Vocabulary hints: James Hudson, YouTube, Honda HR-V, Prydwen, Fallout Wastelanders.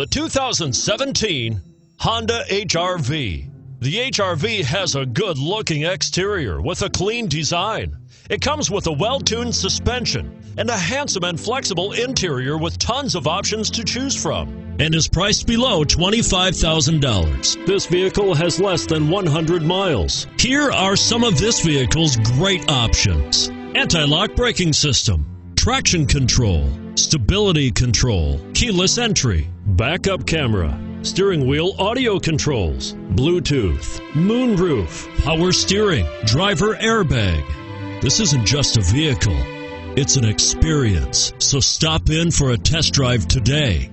The 2017 Honda HR-V. The HR-V has a good-looking exterior with a clean design. It comes with a well-tuned suspension and a handsome and flexible interior with tons of options to choose from, and is priced below $25,000. This vehicle has less than 100 miles. Here are some of this vehicle's great options: anti-lock braking system, traction control, stability control, keyless entry, backup camera, steering wheel audio controls, Bluetooth, moonroof, power steering, driver airbag. This isn't just a vehicle, it's an experience. So stop in for a test drive today.